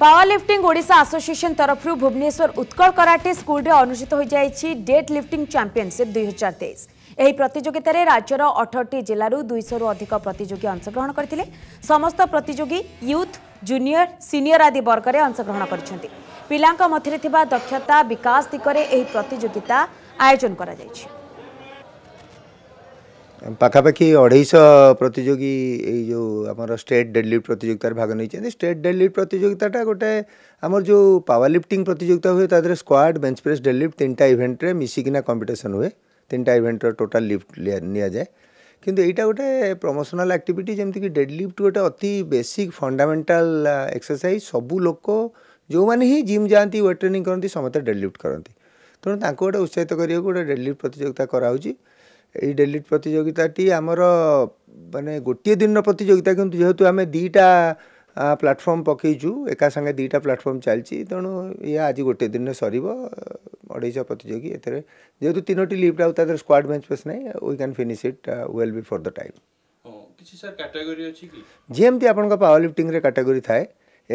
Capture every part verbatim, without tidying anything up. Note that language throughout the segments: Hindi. पावरलिफ्टिंग ओडिशा एसोसिएशन तरफ भुवनेश्वर उत्कल कराटे स्कूल रे अनुष्ठित हो जायछि डेड लिफ्टिंग चैंपियनशिप दुई हजार तेईस। एही प्रतियोगिता रे राज्यर अठारह जिल्लारू दुई सौ रु अधिक प्रतियोगी अंशग्रहण करथिले। समस्त प्रतियोगी यूथ, जूनियर, सीनियर आदि वर्ग रे अंशग्रहण करछन्ति। पिलांका मथरे थिबा दक्षता विकास दिकरे एही प्रतियोगिता आयोजन करा जायछि। पाखापाखी अढ़ाई सौ प्रतियोगी ए जो हमर स्टेट डेडलिफ्ट प्रतियोगिता रे भाग नै छै। स्टेट डेडलिफ्ट प्रतियोगिता गोटे हमर जो पावर लिफ्टिंग प्रतियोगिता हुए तादरे स्क्वाड, बेंच प्रेस, डेडलिफ्ट तीनटा इवेंट रे मिसिकिना कंपटीशन हुए। तीन टा इवेंटर टोटाल लिफ्ट लिया जाए किंतु एटा गोटे प्रमोशनल एक्टिविटी जमती कि डेड लिफ्ट गोटे अति बेसिक फंडामेंटाल एक्सरसाइज। सबू लोक जो मैंने ही जिम जाती वेट ट्रेनिंग करती समस्त डेड लिफ्ट करती तेणु तांको गोटे उत्साहित करियो गोटे डेड लिफ्ट प्रतियोगिता कराउची। एई डेड लिफ्ट प्रतियोगिताटी आमर माने गोटे दिन प्रतियोगिता किंतु जेहेतु आम दीटा प्लाटफर्म पकईचु एका संगे दीटा प्लाटफर्म चलती तेणु ये आज गोटे दिन में सर अढ़ाई सौ प्रतियोगी एथेरे जेहेतु तीनोट लिफ्ट आउ तादर स्क्वाड बेंच प्रेस नहीं we can finish it well before the time. किसी सर कैटेगरी अछि कि जेमती आपन का पावर लिफ्टिंग रे कैटेगरी थाए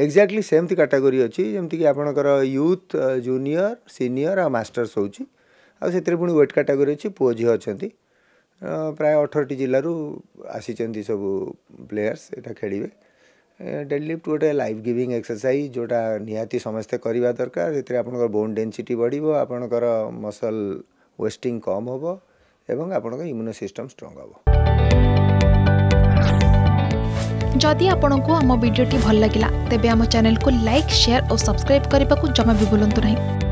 एग्जैक्टली सेमती कैटेगरी अछि जेमती कि आपन कर यूथ, जूनियर, सीनियर आ मास्टर्स होउछि आ सेतरे पुनी वेट कैटेगरी अछि। पो झी अछंती प्राय अठारह जिल्लारू आसीचंती सब प्लेयर्स एटा खेलिबे। डेडलिफ्ट गोटे लाइफ गिविंग एक्सरसाइज जोटा निहाती समस्ते करवा दरकार। ये आपंकर बोन डेनसीटी बढ़ो, आपंकर मसल वेस्टिंग कम हो एवं आपंकर इम्यून सिस्टम स्ट्रॉन्ग हो। जदि आपंक आम भिडी भल लगा तेब आम चैनल को लाइक, शेयर और सब्सक्राइब करने को जमा भी भूलु नहीं।